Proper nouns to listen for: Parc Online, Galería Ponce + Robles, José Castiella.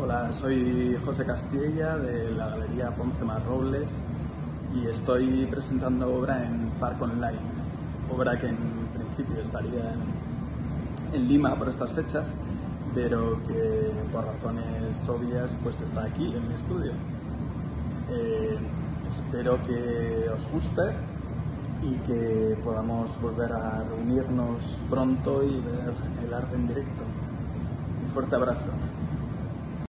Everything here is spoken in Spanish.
Hola, soy José Castiella de la Galería Ponce + Robles y estoy presentando obra en Parc Online, obra que en principio estaría en Lima por estas fechas, pero que por razones obvias pues está aquí en mi estudio. Espero que os guste y que podamos volver a reunirnos pronto y ver el arte en directo. Un fuerte abrazo.